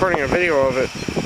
recording a video of it.